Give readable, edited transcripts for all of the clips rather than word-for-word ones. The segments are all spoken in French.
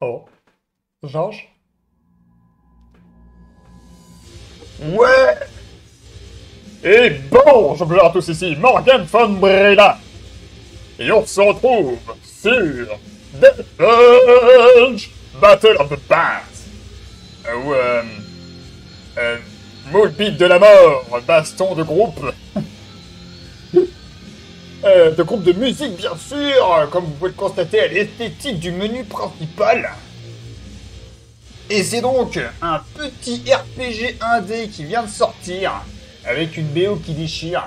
Oh. Georges? Ouais! Et bonjour à tous, ici Morgan von Brella! Et on se retrouve sur DeathBulge Battle of Bands! Ou Moulbide de la mort, baston de groupe! De groupe de musique, bien sûr, comme vous pouvez le constater à l'esthétique du menu principal. Et c'est donc un petit RPG indé qui vient de sortir, avec une BO qui déchire.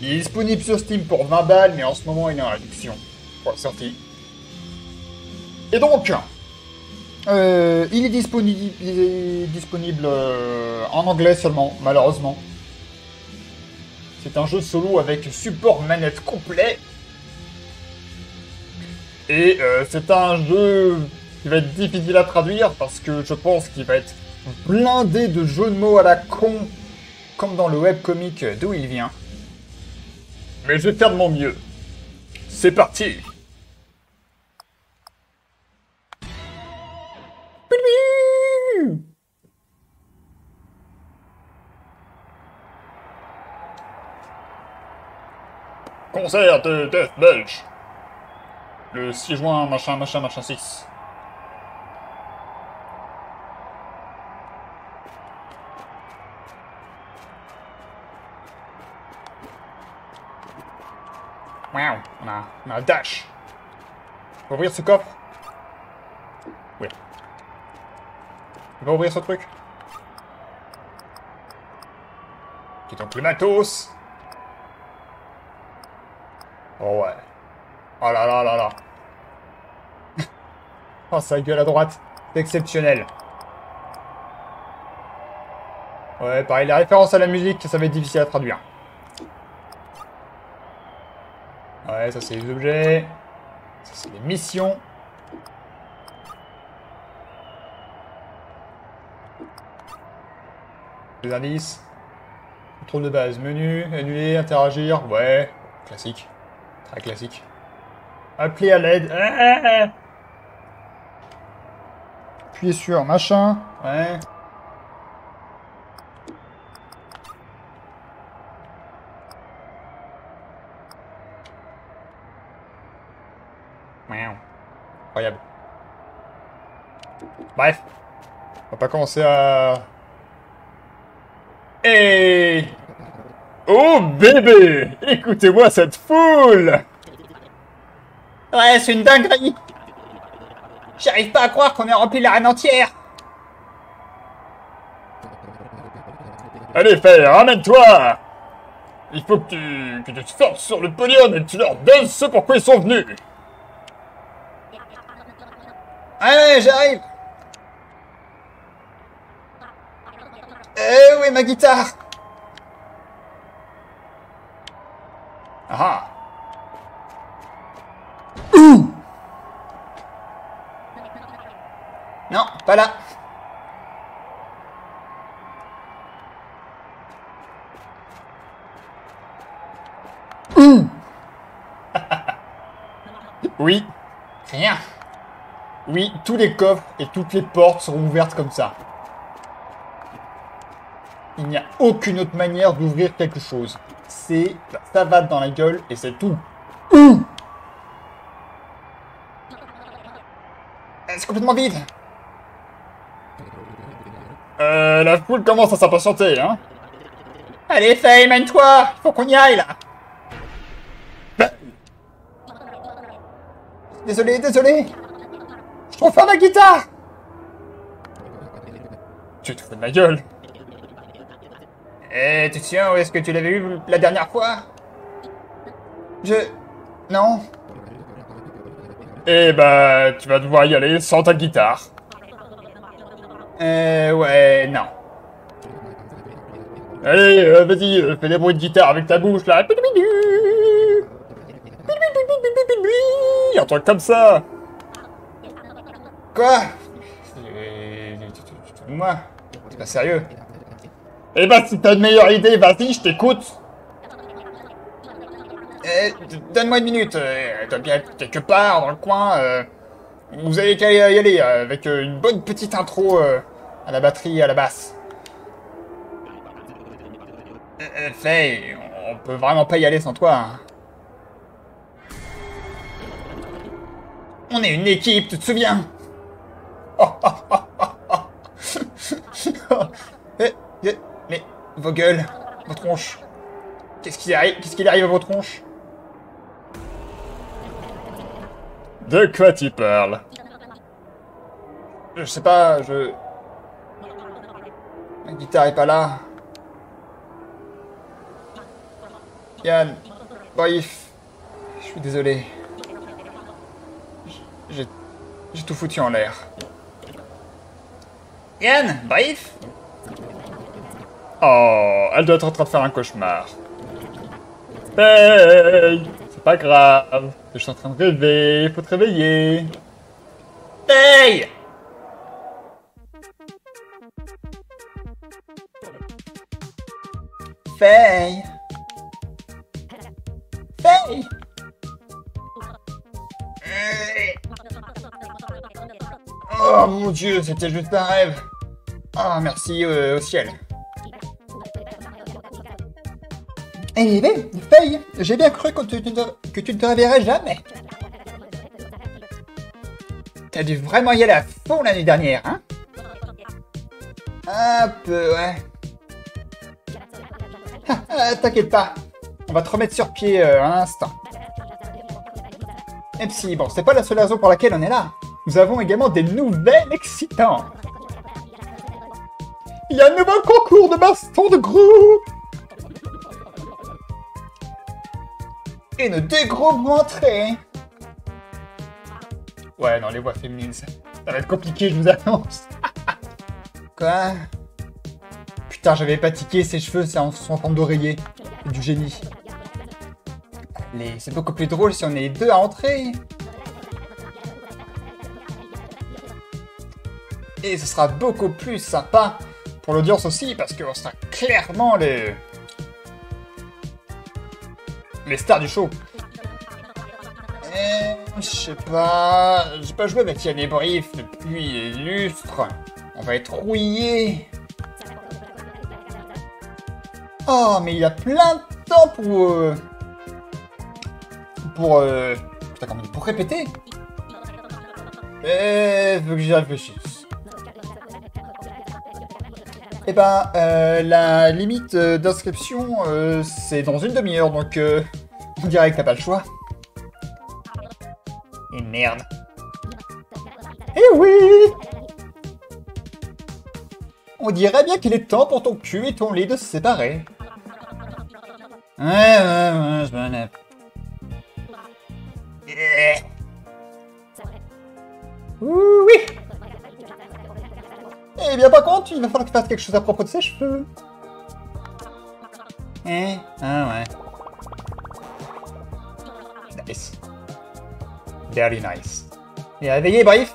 Il est disponible sur Steam pour 20 balles, mais en ce moment il est en réduction pour la sortie. Et donc, il est disponible en anglais seulement, malheureusement. C'est un jeu solo avec support manette complet. Et c'est un jeu qui va être difficile à traduire parce que je pense qu'il va être blindé de jeux de mots à la con, comme dans le webcomic d'où il vient. Mais je vais faire de mon mieux. C'est parti! Concert de DeathBulge le 6 juin, machin 6. Waouh, on a un dash. On va ouvrir ce coffre. Oui. On va ouvrir ce truc. Qui est donc le matos. Oh ouais. Oh là là là là. Oh, sa gueule à droite. C'est exceptionnel. Ouais, pareil, les références à la musique, ça va être difficile à traduire. Ouais, ça c'est les objets. Ça c'est les missions. Les indices. Contrôle de base, menu, annuler, interagir. Ouais, classique. Très classique. Appeler à l'aide. Appuyer sur machin. Ouais. Incroyable. Bref. On va pas commencer à... Et... Oh bébé! Écoutez-moi cette foule! Ouais, c'est une dinguerie! J'arrive pas à croire qu'on ait rempli l'arène entière! Allez, Fer, ramène-toi! Il faut que tu sortes sur le podium et que tu leur donnes ce pour quoi ils sont venus! Ouais, j'arrive! Où est ma guitare? Ah ah. Ouh. Non, pas là. Ouh. Oui. Rien. Oui, tous les coffres et toutes les portes seront ouvertes comme ça. Il n'y a aucune autre manière d'ouvrir quelque chose. C'est la savate dans la gueule et c'est tout. Ouh! C'est complètement vide. La foule commence à s'impatienter, hein. Allez, Faye, mène-toi! Il faut qu'on y aille, là! Ben. Désolé, désolé! Je trouve pas ma guitare! Tu te fous de ma gueule! Eh, tu te souviens où est-ce que tu l'avais eu la dernière fois? Je... Non. Eh bah, tu vas devoir y aller sans ta guitare. Ouais, non. Allez, vas-y, fais des bruits de guitare avec ta bouche, là. Un truc comme ça. Quoi? Moi, t'es pas sérieux? Eh ben, si t'as une meilleure idée, vas-y, je t'écoute. Donne-moi une minute. Dois bien être quelque part dans le coin. Vous avez qu'à y aller avec une bonne petite intro à la batterie et à la basse. Faye, on peut vraiment pas y aller sans toi. Hein. On est une équipe, tu te souviens? Oh, oh, oh, oh, oh. Mais vos gueules, vos tronches. Qu'est-ce qu'il arrive à vos tronches? De quoi tu parles? Je sais pas, ma guitare est pas là. Yann, Boyf, je suis désolé. J'ai tout foutu en l'air. Yann, Boyf. Oh, elle doit être en train de faire un cauchemar. Hey, c'est pas grave. Je suis en train de rêver, faut te réveiller. Hey! Faye! Faye! Oh mon dieu, c'était juste un rêve. Ah, merci au ciel. Eh bien, Faye, j'ai bien cru que tu ne te réveillerais jamais. T'as dû vraiment y aller à fond l'année dernière, hein? Un peu, ouais. T'inquiète pas, on va te remettre sur pied un instant. Même si, bon, c'est pas la seule raison pour laquelle on est là. Nous avons également des nouvelles excitantes. Il y a un nouveau concours de baston de groupe. Et nos deux groupes vont entrer. Ouais, non, les voix féminines, ça va être compliqué, je vous annonce. Quoi? Putain, j'avais pas tiqué, ses cheveux, c'est en forme d'oreiller. Du génie. Allez, c'est beaucoup plus drôle si on est les deux à entrer. Et ce sera beaucoup plus sympa pour l'audience aussi, parce qu'on sera clairement les stars du show. Je sais pas... J'ai pas joué avec Yann et Brief depuis les lustres. On va être rouillés. Oh, mais il a plein de temps putain, comment on dit, pour répéter. Faut que j'y réfléchisse. Eh ben, la limite d'inscription, c'est dans une demi-heure, donc on dirait que t'as pas le choix. Et merde. Eh oui! On dirait bien qu'il est temps pour ton cul et ton lit de se séparer. Ouais, je m'en lève. Oui! Eh bien, par contre, il va falloir que tu fasses quelque chose à propos de ses cheveux. Ah ouais. Nice. Very nice. Il est réveillé, Brief?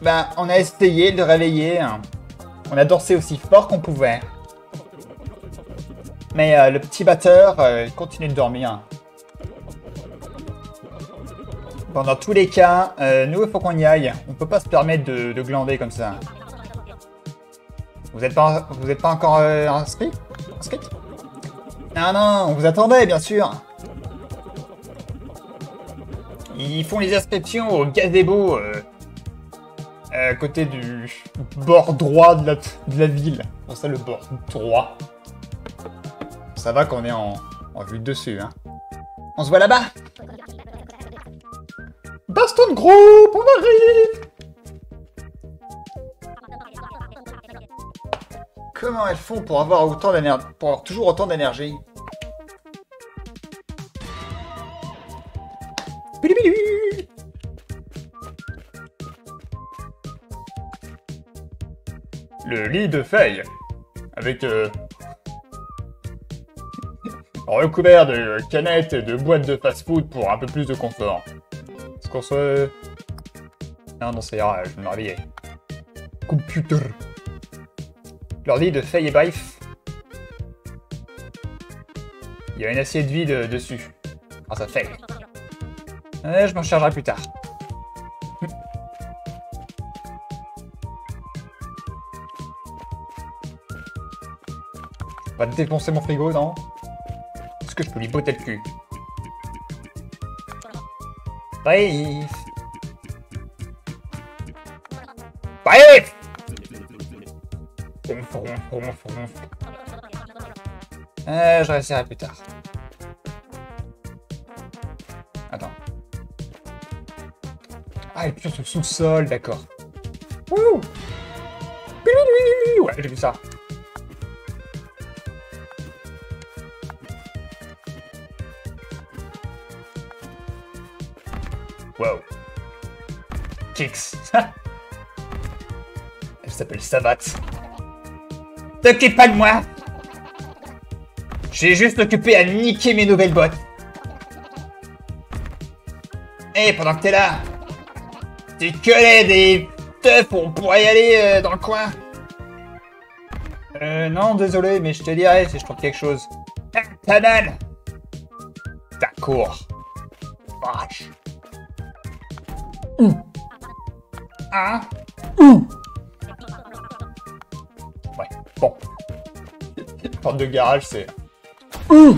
Bah, on a essayé de le réveiller. Hein. On a dansé aussi fort qu'on pouvait. Mais le petit batteur continue de dormir. Bon, dans tous les cas, nous, il faut qu'on y aille. On peut pas se permettre de glander comme ça. Vous êtes pas encore inscrit? Non, on vous attendait, bien sûr. Ils font les inscriptions au gazebo à côté du bord droit de la ville. Bon, ça, le bord droit. Ça va qu'on est en vue de dessus, hein. On se voit là-bas. Baston de groupe, on arrive! Comment elles font pour avoir toujours autant d'énergie? Le lit de Faye, avec recouvert de canettes et de boîtes de fast-food pour un peu plus de confort. Qu'on se... Non, ça ira, je vais me réveiller. Computer. L'ordi de Faye et Bife. Il y a une assiette vide dessus. Ah, ça fait. Je m'en chargerai plus tard. On va défoncer mon frigo, non? Est-ce que je peux lui botter le cul? Bref. Bref. Je réussirai plus tard. Attends. Ah, et puis sur le sous-sol, d'accord. Wouh! Ouais, j'ai vu ça. Wow. Kicks. Elle s'appelle Savate. T'occupe pas de moi! J'ai juste occupé à niquer mes nouvelles bottes. Et pendant que t'es là, tu collais des teufs, on pourrait y aller dans le coin. Non, désolé, mais je te dirai si je trouve quelque chose. Ah, ta dalle! Ta cour. Vache. Ouh. Ah. Ouh. Ouais, bon. Porte de garage, c'est... Ouh.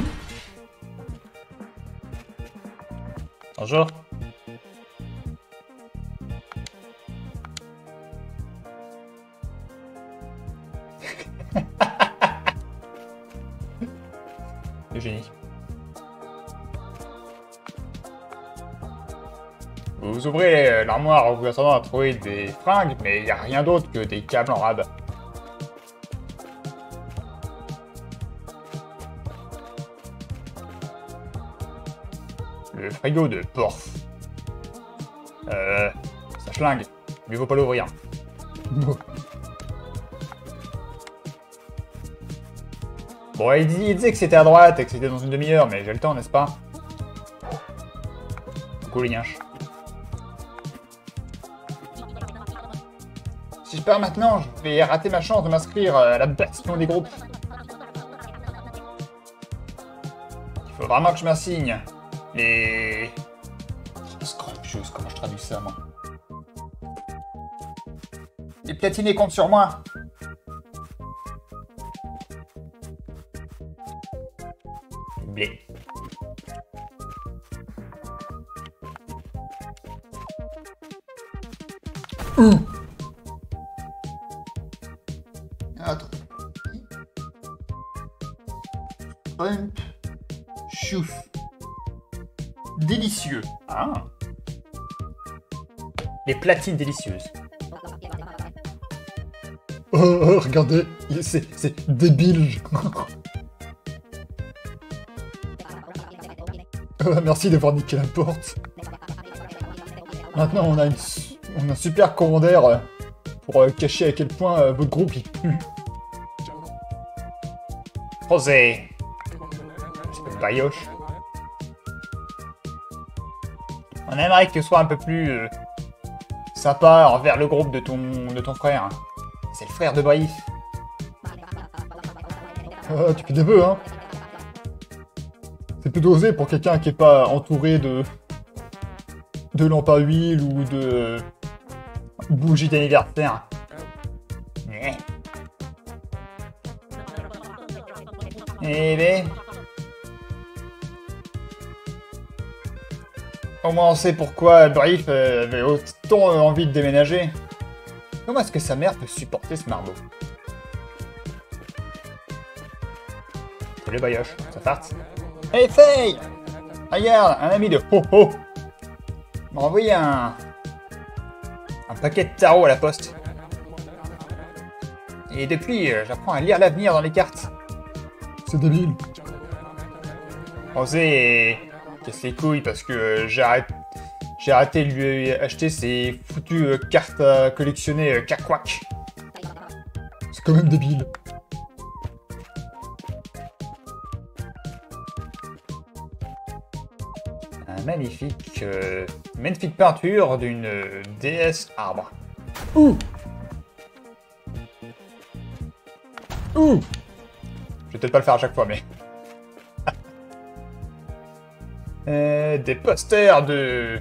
Bonjour. Le génie. Vous ouvrez l'armoire en vous attendant à trouver des fringues, mais il n'y a rien d'autre que des câbles en rab. Le frigo de porf. Ça schlingue. Mieux vaut pas l'ouvrir. Bon, il disait que c'était à droite et que c'était dans une demi-heure, mais j'ai le temps, n'est-ce pas? Coucou les gnaches. Si je pars maintenant, je vais rater ma chance de m'inscrire à la bastion des groupes. Il faut vraiment que je m'insigne. Mais... scrupuleuse, comment je traduis ça, moi? Les platinés comptent sur moi. Blé. Attends. Trump. Chouf. Délicieux. Ah. Les platines délicieuses. Oh, regardez, c'est débile. Merci d'avoir niqué la porte. Maintenant, on a un super commandaire pour cacher à quel point votre groupe il pue. Rosé. C'est une bayoche. On aimerait que tu sois un peu plus sympa envers le groupe de ton frère. C'est le frère de Baïf. Tu fais des vœux, hein. C'est plutôt osé pour quelqu'un qui n'est pas entouré de lampes à huile ou de bougies d'anniversaire. Eh ben... au moins on sait pourquoi Brief avait autant envie de déménager. Comment est-ce que sa mère peut supporter ce margot? Salut Bayoche, ça parte. Essaye! Regarde, un ami de Ho-Ho m'a envoyé un paquet de tarot à la poste. Et depuis, j'apprends à lire l'avenir dans les cartes. C'est débile. Rosé casse les couilles parce que j'ai arrêté de lui acheter ces foutues cartes à collectionner Kakwak. C'est quand même débile. Un magnifique peinture d'une déesse arbre. Ouh. Ouh. Je vais peut-être pas le faire à chaque fois, mais... Des posters de...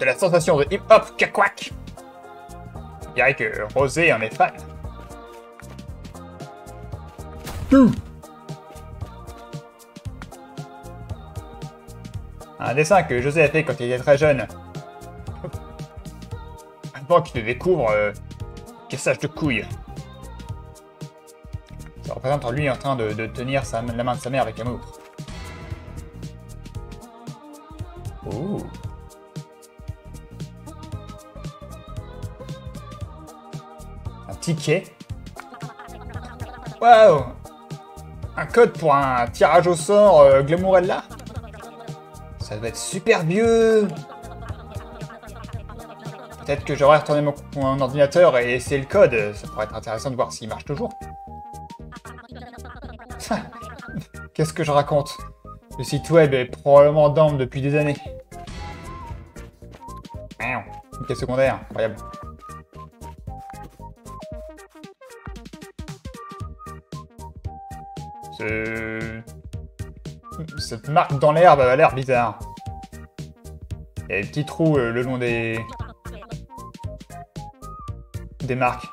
la sensation de hip-hop Kakwak. Je dirais que Rosé en est fan. Un dessin que José a fait quand il était très jeune. Avant qu'il ne découvre cassage de couilles. Ça représente lui en train de, tenir la main de sa mère avec amour. Oh. Un ticket. Waouh. Un code pour un tirage au sort Glamourella. Ça doit être super vieux. Peut-être que j'aurais retourné mon, ordinateur et essayé le code. Ça pourrait être intéressant de voir s'il marche toujours. Qu'est-ce que je raconte? Le site web est probablement dumb depuis des années. Une quête secondaire, incroyable. Cette marque dans l'herbe a l'air bizarre. Il y a des petits trous le long des... marques.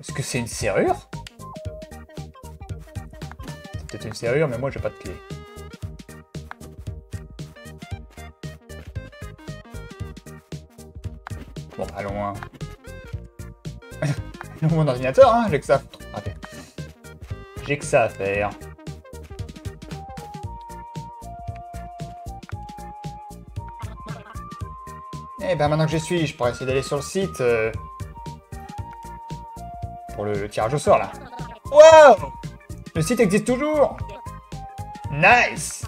Est-ce que c'est une serrure? C'est peut-être une serrure, mais moi j'ai pas de clé. Bon, allons hein. Allons mon ordinateur, hein, j'ai que ça. Attends. J'ai que ça à faire. Eh ben maintenant que j'y suis, je pourrais essayer d'aller sur le site pour le tirage au sort là. Wow! Le site existe toujours! Nice!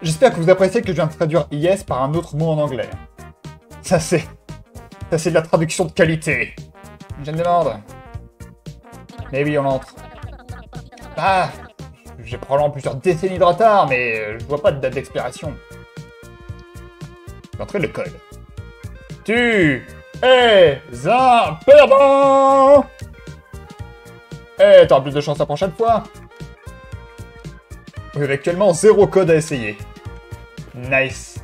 J'espère que vous appréciez que je viens de traduire IS par un autre mot en anglais. Ça c'est... ça c'est de la traduction de qualité. Je me demande. Mais oui, on entre. Ah! J'ai probablement plusieurs décennies de retard, mais je vois pas de date d'expiration. Entrez le code. Tu es un perdant. Eh, t'auras plus de chance la prochaine fois. J'ai actuellement 0 code à essayer. Nice.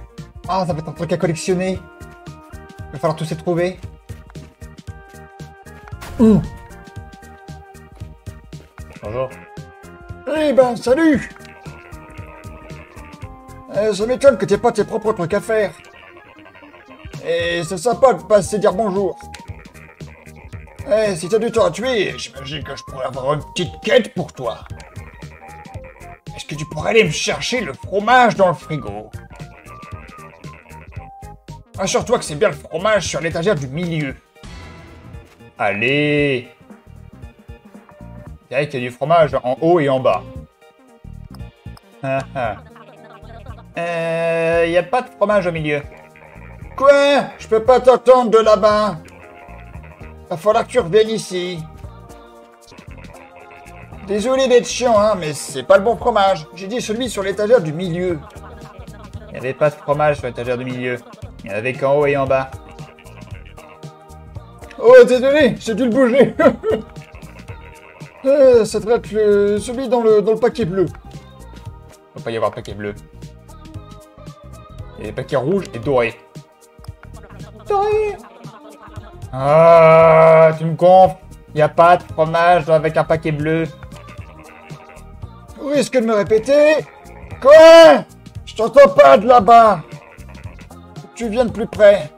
Ah, ça va être un truc à collectionner. Il va falloir tous les trouver. Bonjour. Eh ben, salut. Ça m'étonne que t'aies pas tes propres trucs à faire. Et c'est sympa de passer dire bonjour. Eh, si t'as du temps à tuer, j'imagine que je pourrais avoir une petite quête pour toi. Est-ce que tu pourrais aller me chercher le fromage dans le frigo? Assure-toi que c'est bien le fromage sur l'étagère du milieu. Allez. Il y a du fromage en haut et en bas. Il n'y a pas de fromage au milieu. Quoi? Je peux pas t'entendre de là-bas. Va falloir que tu reviennes ici. Désolé d'être chiant, hein, mais c'est pas le bon fromage. J'ai dit celui sur l'étagère du milieu. Il n'y avait pas de fromage sur l'étagère du milieu. Il n'y en avait qu'en haut et en bas. Oh, désolé, j'ai dû le bouger. Ça devrait être celui dans le, paquet bleu. Il ne va pas y avoir de paquet bleu. Il y a des paquets rouges et dorés. Ah, tu me gonfles. Y a pas de fromage avec un paquet bleu. Où est-ce que de me répéter? Quoi? Je t'entends pas de là-bas. Tu viens de plus près.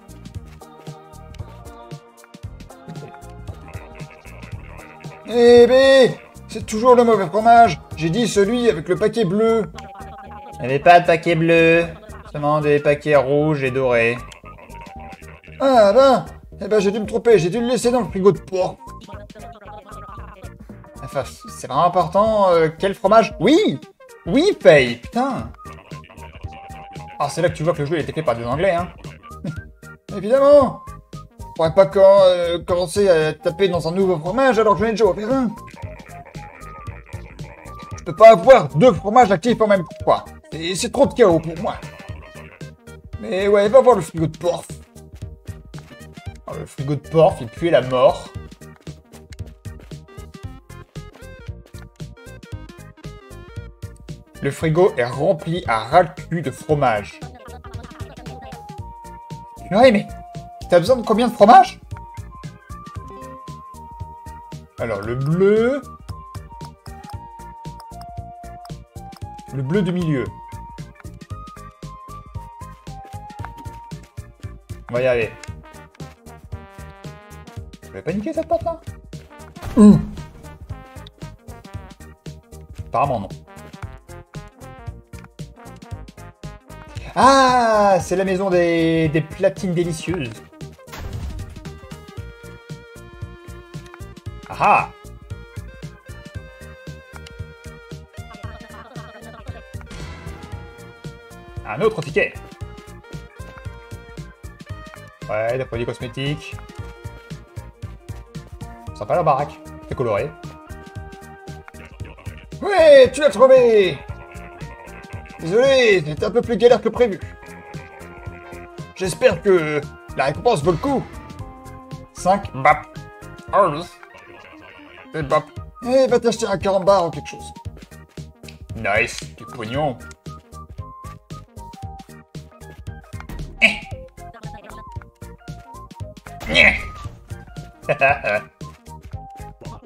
Eh ben, c'est toujours le mauvais fromage. J'ai dit celui avec le paquet bleu. Il n'y avait pas de paquet bleu. Seulement des paquets rouges et dorés. Ah ben, eh ben j'ai dû me tromper, j'ai dû le laisser dans le frigo de porc. Enfin, c'est vraiment important, quel fromage? Oui! Oui, paye, putain! Ah, c'est là que tu vois que le jeu il était fait par des Anglais, hein. Évidemment! On pourrait pas commencer à taper dans un nouveau fromage alors que j'en ai déjà offert un. Je peux pas avoir 2 fromages actifs en même temps. Et c'est trop de chaos pour moi. Mais ouais, va voir le frigo de porc. Le frigo de porc, il puait la mort. Le frigo est rempli à ras-le-cul de fromage. Ouais, mais t'as besoin de combien de fromage? Alors, le bleu... Le bleu du milieu. On va y aller. Je vais paniquer cette porte là? Apparemment non. Ah, c'est la maison des platines délicieuses. Ah. Un autre ticket. Ouais, des produits cosmétiques. Sympa la baraque. C'est coloré. Ouais, tu l'as trouvé. Désolé, c'était un peu plus galère que prévu. J'espère que la récompense vaut le coup. 5 bap. Et bap. Et va t'acheter un carambar ou quelque chose. Nice, du pognon.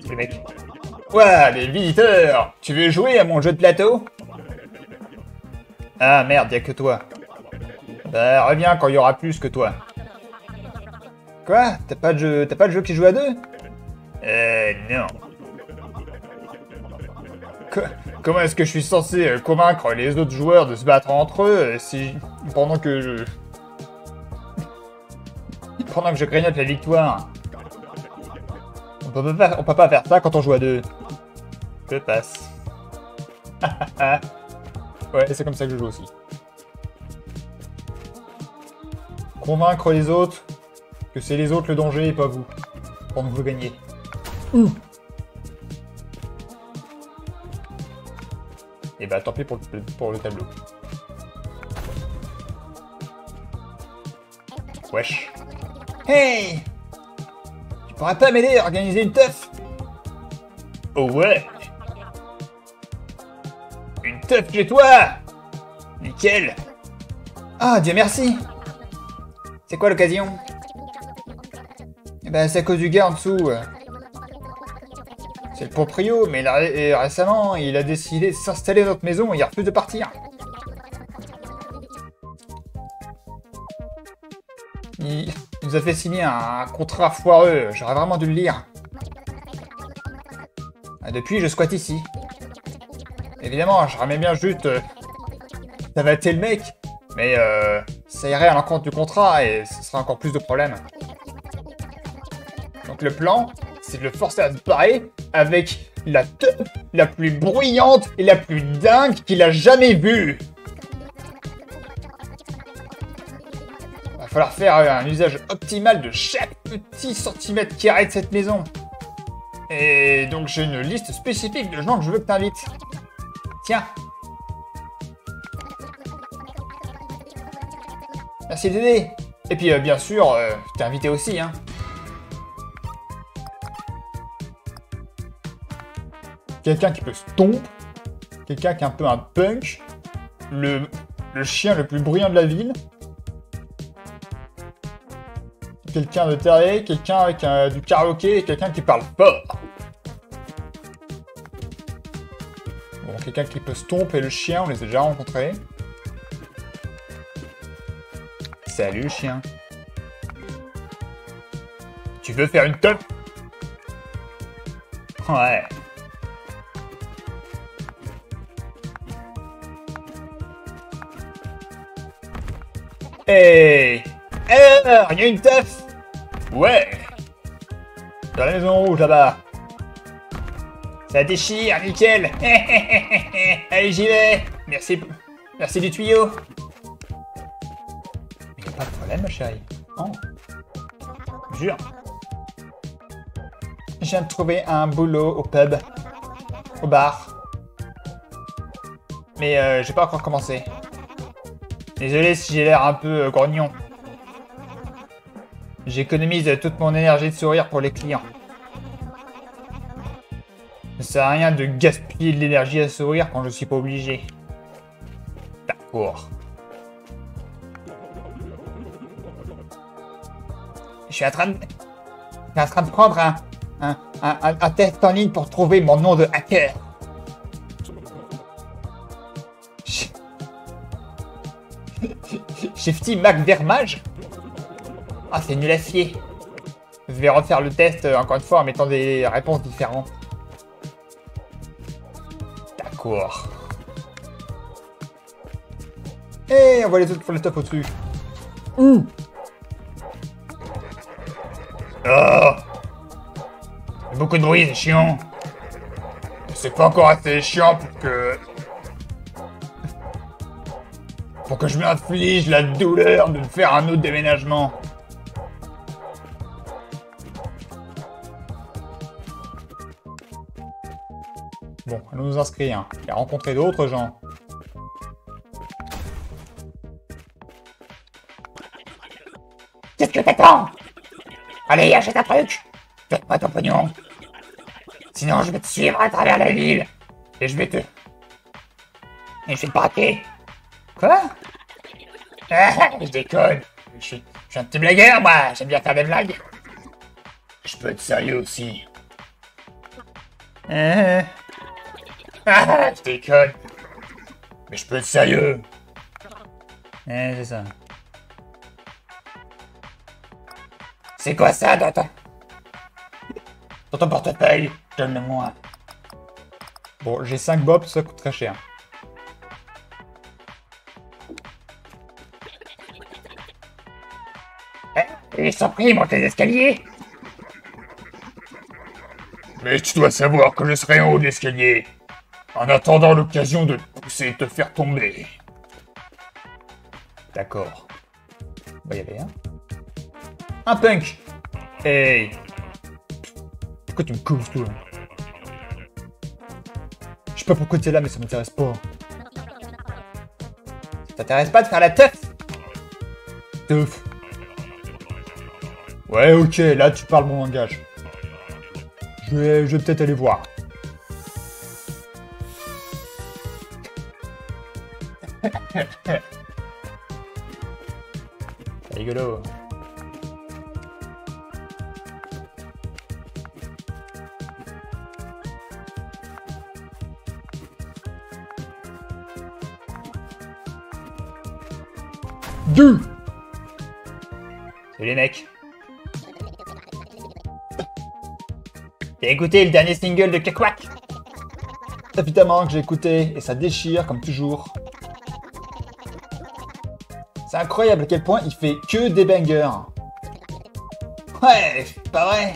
Les mecs. Ouah, les visiteurs. Tu veux jouer à mon jeu de plateau? Ah merde, y'a que toi. Bah reviens quand il y aura plus que toi. Quoi? T'as pas de jeu qui joue à deux? Non. Comment est-ce que je suis censé convaincre les autres joueurs de se battre entre eux si... Pendant que je grignote la victoire. On peut pas faire ça quand on joue à deux. Je passe. Ouais, c'est comme ça que je joue aussi. Convaincre les autres que c'est les autres le danger et pas vous. Pendant que vous gagnez. Et bah tant pis pour le tableau. Wesh. Hey! Tu pourrais pas m'aider à organiser une teuf? Oh ouais! Une teuf chez toi! Nickel! Ah, Dieu merci! C'est quoi l'occasion? Eh ben, c'est à cause du gars en dessous. C'est le proprio, mais récemment, il a décidé de s'installer dans notre maison et il refuse de partir. Il nous a fait signer un contrat foireux, j'aurais vraiment dû le lire. Depuis, je squatte ici. Évidemment, je ramène bien juste... ça va être le mec, mais ça irait à l'encontre du contrat et ce serait encore plus de problèmes. Donc le plan, c'est de le forcer à se barrer avec la teuf la plus bruyante et la plus dingue qu'il a jamais vue. Il va falloir faire un usage optimal de chaque petit centimètre carré de cette maison. Et donc j'ai une liste spécifique de gens que je veux que t'invites. Tiens. Merci d'aider. Et puis bien sûr, t'es invité aussi, hein. Quelqu'un qui peut se tomber. Quelqu'un qui est un peu un punk. Le chien le plus bruyant de la ville. Quelqu'un de taré, quelqu'un avec du karaoké et quelqu'un qui parle fort. Bon, quelqu'un qui peut se tomber et le chien, on les a déjà rencontrés. Salut, chien. Tu veux faire une teuf? Ouais. Hey! Alors, il y a une teuf! Ouais! Dans la maison rouge, là-bas. Ça déchire, nickel! Allez, j'y vais! Merci du tuyau! Mais y'a pas de problème, ma chérie. Oh. Jure. Je viens de trouver un boulot au pub. Au bar. Mais j'ai pas encore commencé. Désolé si j'ai l'air un peu grognon. J'économise toute mon énergie de sourire pour les clients. Ça sert à rien de gaspiller de l'énergie à sourire quand je suis pas obligé. cours. Je suis en train de... prendre un test en ligne pour trouver mon nom de hacker. Shifty Mac Vermage. Ah, c'est nul à fier. Je vais refaire le test encore une fois en mettant des réponses différentes. D'accord. Et on voit les autres pour le top au-dessus. Oh, beaucoup de bruit, c'est chiant. C'est pas encore assez chiant pour que... je m'inflige la douleur de faire un autre déménagement. Bon, allons nous inscrire et rencontrer d'autres gens. Qu'est-ce que t'attends? Allez, achète un truc. Faites pas ton pognon. Sinon, je vais te suivre à travers la ville. Et je vais te... te braquer. Quoi? Ah, je déconne. Je suis un petit blagueur, moi. J'aime bien faire des blagues. Je peux être sérieux aussi. Ah, je déconne. Mais je peux être sérieux. C'est ça. C'est quoi ça dans ton portefeuille? Donne-le-moi. Bon, j'ai 5 bobs, ça coûte très cher. Ils sont pris, monte les escaliers. Mais tu dois savoir que je serai en haut de l'escalier, en attendant l'occasion de te pousser et te faire tomber. D'accord. On va y aller, hein. Un punk. Hey. Pourquoi tu me couvres tout là? Je sais pas pourquoi t'es là, mais ça m'intéresse pas. Ça t'intéresse pas de faire la teuf? Teuf. Ouais, ok, là tu parles mon langage. Je vais peut-être aller voir. C'est rigolo. Deux. Salut les mecs. T'as écouté le dernier single de Kakwak? Évidemment que j'ai écouté et ça déchire comme toujours. C'est incroyable à quel point il fait que des bangers. Ouais, pas vrai.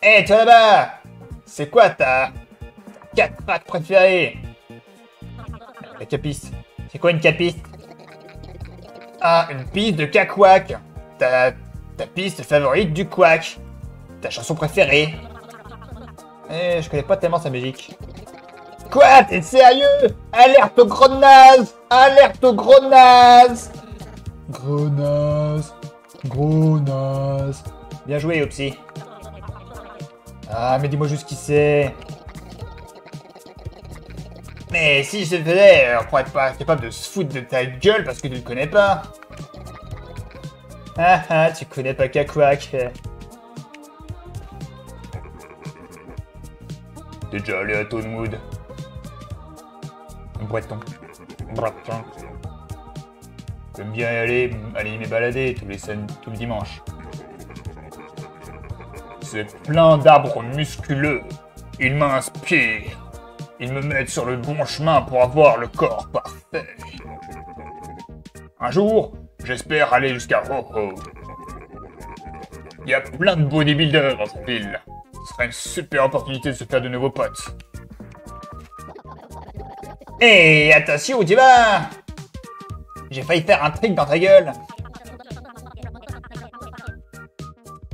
Hé, toi là-bas, c'est quoi ta 4 packs préférée? La capiste. C'est quoi une capiste? Ah, une piste de Kakwak. Ta piste favorite du Kwack. Ta chanson préférée. Eh, je connais pas tellement sa musique. Quoi? T'es sérieux? Alerte aux gros nazes! Alerte aux gros nazes! Gros nazes. Gros nazes. Bien joué, Opsy. Ah, mais dis-moi juste qui c'est. Mais si je te faisais, on pourrait pas être capable de se foutre de ta gueule parce que tu le connais pas. Ah ah, tu connais pas Kakwak. T'es déjà allé à Tonewood. Breton. Breton. J'aime bien y aller, me balader tous les dimanches. C'est plein d'arbres musculeux. Ils m'inspirent. Ils me mettent sur le bon chemin pour avoir le corps parfait. Un jour, j'espère aller jusqu'à Ho-Ho. Il y a plein de bodybuilders dans cette ville. Ce serait une super opportunité de se faire de nouveaux potes. Hé, attention, tu vas! J'ai failli faire un trick dans ta gueule.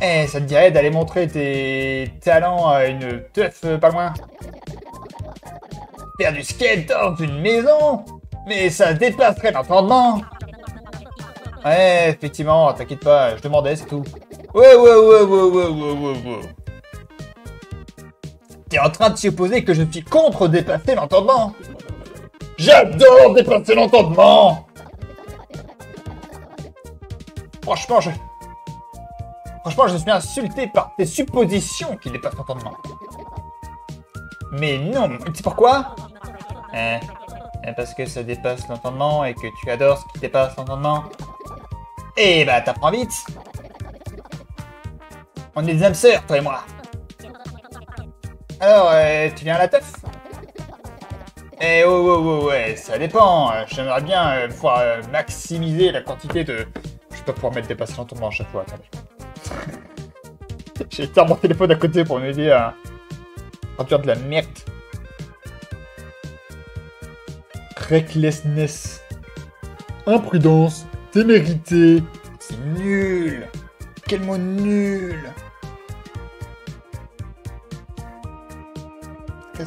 Eh, ça te dirait d'aller montrer tes talents à une teuf pas loin? Faire du skate dans une maison? Mais ça dépasserait l'entendement. Ouais, effectivement, t'inquiète pas, je demandais, c'est tout. Ouais. T'es en train de supposer que je suis contre dépasser l'entendement. J'adore dépasser l'entendement. Franchement, je suis insulté par tes suppositions qui dépassent l'entendement. Mais non, tu sais pourquoi? Parce que ça dépasse l'entendement et que tu adores ce qui dépasse l'entendement. Eh bah, t'apprends vite. On est des âmes sœurs, toi et moi. Alors, tu viens à la teuf? Eh oh, ouais, ça dépend. J'aimerais bien pouvoir maximiser la quantité de... Je vais pas pouvoir mettre des patients tombants à chaque fois, attendez. J'ai éteint mon téléphone à côté pour m'aider à produire de la merde. Recklessness. Imprudence. Témérité. C'est nul. Quel mot nul.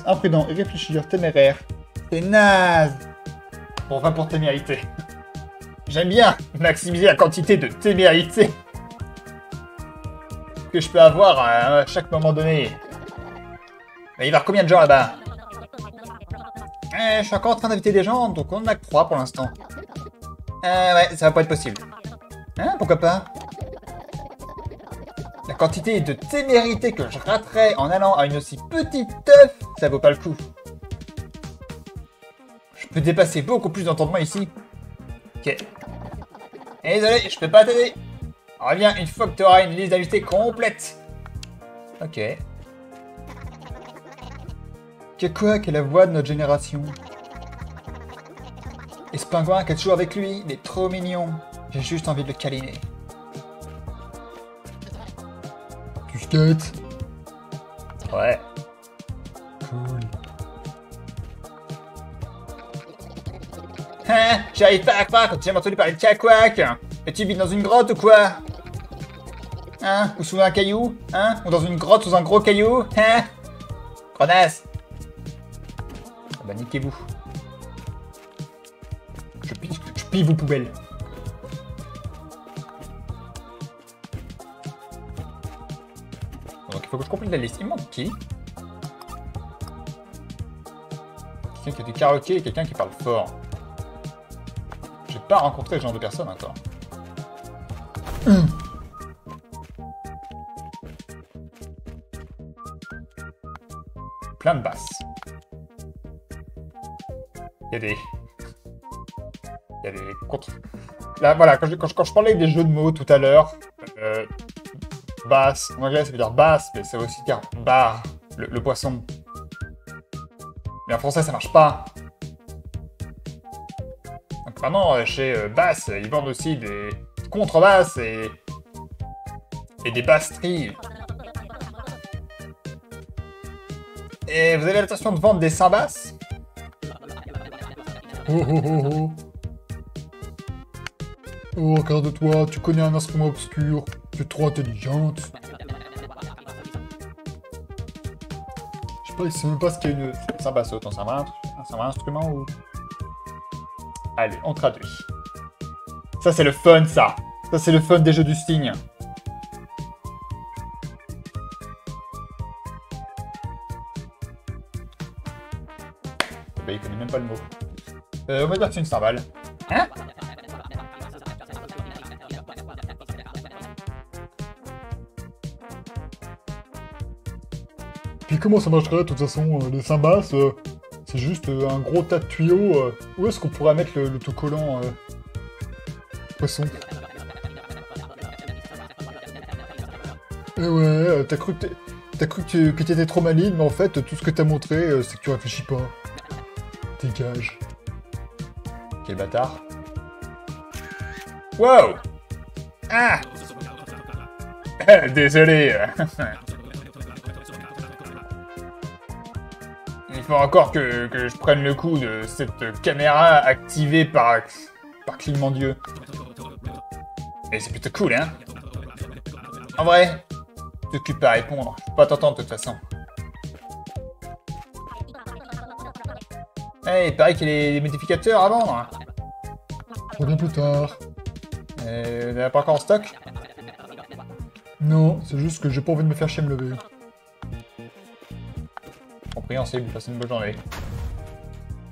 Imprudent, irréfléchir, téméraire. T'es naze. Bon, va pour témérité. J'aime bien maximiser la quantité de témérité que je peux avoir à chaque moment donné. Mais il va y avoir combien de gens là-bas? Je suis encore en train d'inviter des gens, donc on en a que 3 pour l'instant. Ouais, ça va pas être possible. Hein, pourquoi pas? La quantité de témérité que je raterais en allant à une aussi petite teuf, ça vaut pas le coup. Je peux dépasser beaucoup plus d'entendement ici. Ok. Et désolé, je peux pas t'aider. Reviens une fois que tu auras une liste d'invités complète. Ok. Kakwak est la voix de notre génération. Et ce pingouin qui est toujours avec lui, il est trop mignon. J'ai juste envie de le câliner. Tu skates? Ouais. Cool. Hein? J'arrive pas à croire quand j'ai entendu parler de Kakwak. Mais tu vis dans une grotte ou quoi? Hein? Ou sous un caillou? Hein? Ou dans une grotte sous un gros caillou? Hein? Grenasse! Ah bah niquez-vous. Je pille vos poubelles. Donc il faut que je complète la liste. Il manque qui? Quelqu'un qui a du karaoké et quelqu'un qui parle fort. J'ai pas rencontré ce genre de personne encore. Plein de basses. Il y a des contre... Là, voilà, quand je parlais des jeux de mots tout à l'heure, basse, en anglais ça veut dire basse, mais ça veut aussi dire bar, le poisson. Mais en français ça marche pas. Donc maintenant, chez basse, ils vendent aussi des contrebasses et des basseries. Et vous avez l'intention de vendre des cymbasses? Oh, regarde-toi, tu connais un instrument obscur, tu es trop intelligente. Je sais pas, il sait même pas ce qu'est une cymbasse, autant ça va un instrument ou... Allez, on traduit. Ça c'est le fun, ça. Ça c'est le fun des jeux du signe. Il connaît même pas le mot. On va dire que c'est une cymbale. Hein? Puis comment ça marcherait de toute façon, les cymbales, c'est juste un gros tas de tuyaux. Où est-ce qu'on pourrait mettre l'autocollant poisson? Eh ouais, t'as cru que t'étais trop maligne, mais en fait, tout ce que t'as montré, c'est que tu réfléchis pas. Dégage. Quel bâtard. Wow. Ah. Désolé. Il faut encore que je prenne le coup de cette caméra activée par clignement d'yeux. Et c'est plutôt cool, hein. En vrai, je t'occupe à répondre. Je peux pas t'entendre de toute façon. Eh, il paraît qu'il y a des modificateurs à vendre. Reviens plus tard. Il n'y en a pas encore en stock? Non, c'est juste que j'ai pas envie de me faire chier à me lever. Compréhensible, passez une bonne journée.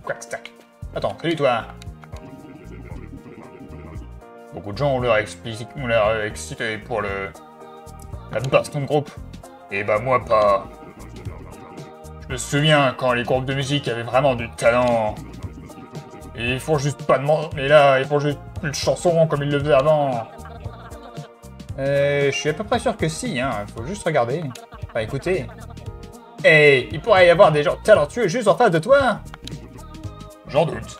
Quack Stack. Attends, salut toi. Beaucoup de gens ont l'air excités pour la baston de groupe. Et bah moi pas. Je me souviens quand les groupes de musique avaient vraiment du talent. Et ils font juste pas de mais là, ils font juste plus de chansons comme ils le faisaient avant. Je suis à peu près sûr que si, hein. Faut juste regarder. Enfin, écoutez. Hey, il pourrait y avoir des gens talentueux juste en face de toi. J'en doute.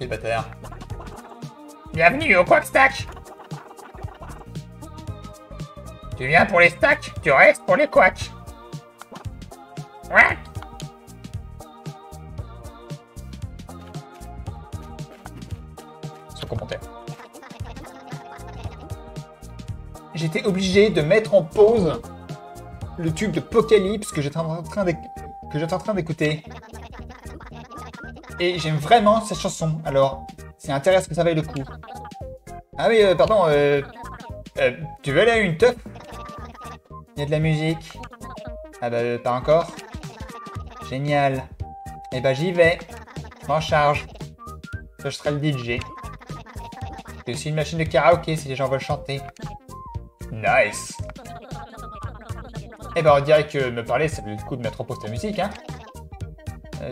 Les bâtards. Bienvenue au Quack Stack. Tu viens pour les stacks, tu restes pour les quacks. Ouais. Sans commentaire. J'étais obligé de mettre en pause le tube de Pocalypse que j'étais en train d'écouter. Et j'aime vraiment cette chanson, alors c'est intéressant que ça vaille le coup. Ah oui, pardon, tu veux aller à une teuf? Il y a de la musique. Ah bah, pas encore. Génial. Eh bah, j'y vais. Je m'en charge. Je serai le DJ. C'est aussi une machine de karaoké si les gens veulent chanter. Nice. Eh bah, on dirait que me parler, ça vaut le coup de mettre en pause ta musique, hein.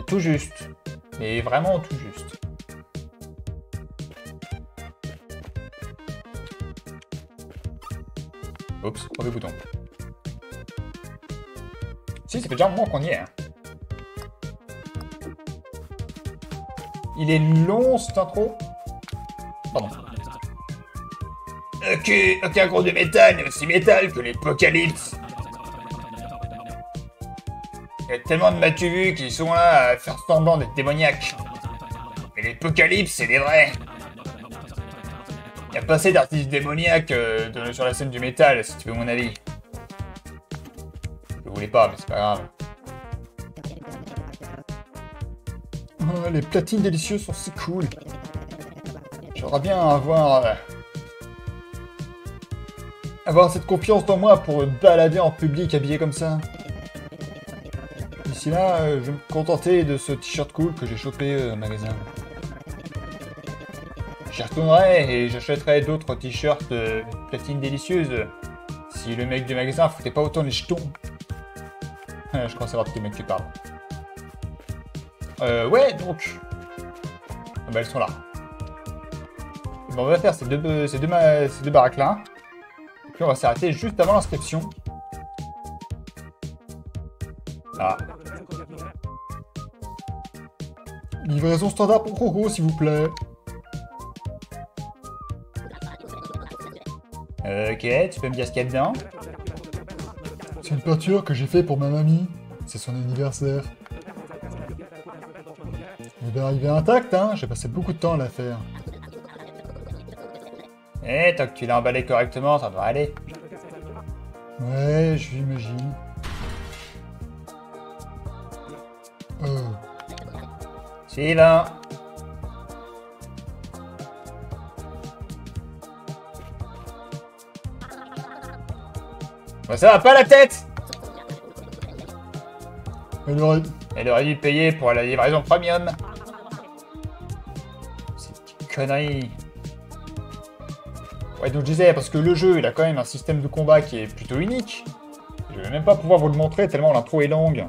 Tout juste. Mais vraiment tout juste. Oups, mauvais bouton. Si, ça fait déjà un moment qu'on y est. Hein. Il est long, cette intro. Pardon. Ok, aucun groupe de métal n'est aussi métal que les Pocalypse. Il y a tellement de matuvus qui sont là à faire semblant d'être démoniaques. Mais les Pocalypse, c'est des vrais. Il y a pas assez d'artistes démoniaques sur la scène du métal, si tu veux mon avis. Je voulais pas, mais c'est pas grave. Oh, les platines délicieuses sont si cool. J'aurais bien à avoir cette confiance dans moi pour balader en public habillé comme ça. D'ici là, je vais me contenter de ce t-shirt cool que j'ai chopé au magasin. J'y retournerai et j'achèterai d'autres t-shirts platine délicieuses si le mec du magasin foutait pas autant les jetons. Je crois savoir de quel mec tu parles. Ouais, donc. Ah bah, elles sont là. Bon, on va faire ces deux baraques là. Et puis on va s'arrêter juste avant l'inscription. Ah. Livraison standard pour Croco, s'il vous plaît. Ok, tu peux me dire ce qu'il y a dedans? C'est une peinture que j'ai fait pour ma mamie. C'est son anniversaire. Elle va arriver intacte, hein? J'ai passé beaucoup de temps à la faire. Eh, tant que tu l'as emballé correctement, ça devrait aller. Ouais, j'imagine. C'est là. Ça va pas la tête. Elle aurait dû payer pour la livraison premium. C'est connerie. Ouais, donc je disais, parce que le jeu, il a quand même un système de combat qui est plutôt unique. Je vais même pas pouvoir vous le montrer tellement l'intro est longue.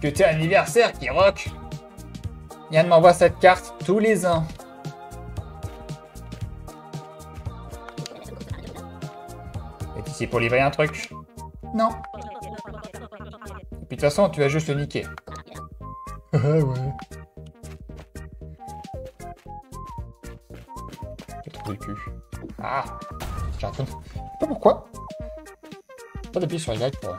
Que t'es un anniversaire qui rock. Yann m'envoie cette carte tous les ans. Et ici pour livrer un truc? Non. Et puis de toute façon, tu vas juste le niquer. Ouais. J'ai trop du cul. Ah, j'ai un peu... Pas pourquoi. Pas d'appuyer sur Y pour...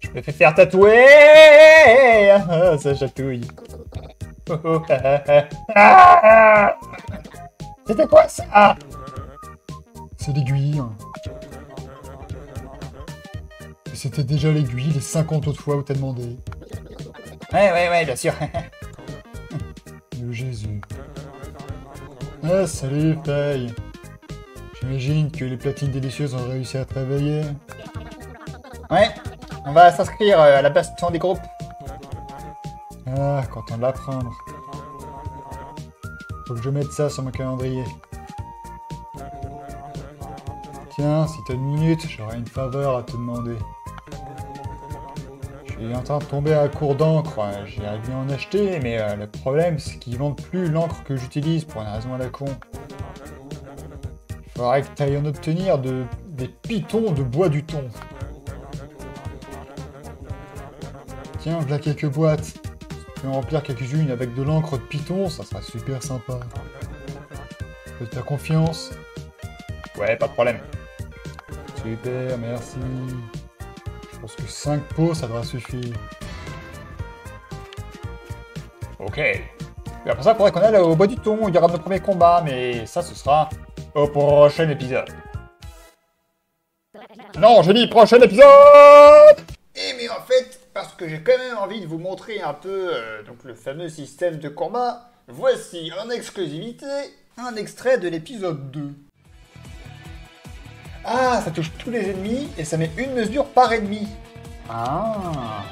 Je me fais faire tatouer! Ah, ça chatouille. C'était quoi ça? Ah. C'est l'aiguille. C'était déjà l'aiguille les 50 autres fois où t'as demandé. Ouais, bien sûr. Le Jésus. Ah, salut, Taille. J'imagine que les platines délicieuses ont réussi à travailler. Ouais, on va s'inscrire à la baston des groupes. Ah, content de l'apprendre. Faut que je mette ça sur mon calendrier. Tiens, si t'as une minute, j'aurais une faveur à te demander. Je suis en train de tomber à court d'encre. J'aimerais bien en acheter, mais le problème, c'est qu'ils vendent plus l'encre que j'utilise pour une raison à la con. Faudrait que t'ailles en obtenir des pitons de bois du thon. Tiens, voilà quelques boîtes. Tu peux en remplir quelques-unes avec de l'encre de python, ça sera super sympa. Je te fais confiance. Ouais, pas de problème. Super, merci. Je pense que 5 pots, ça devrait suffire. Ok. Et après ça, il faudrait qu'on aille au bois du thon. Il y aura notre premier combat, mais ça, ce sera au prochain épisode. Non, je dis prochain épisode! Eh mais en fait, parce que j'ai quand même envie de vous montrer un peu donc le fameux système de combat, voici en exclusivité un extrait de l'épisode 2. Ah, ça touche tous les ennemis et ça met une mesure par ennemi. Ah.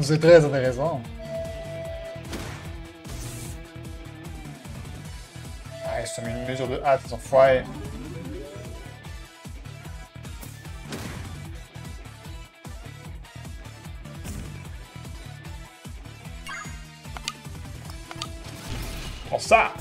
C'est très intéressant. Ah, ça met une mesure de hâte, ces enfoirés. Prends ça!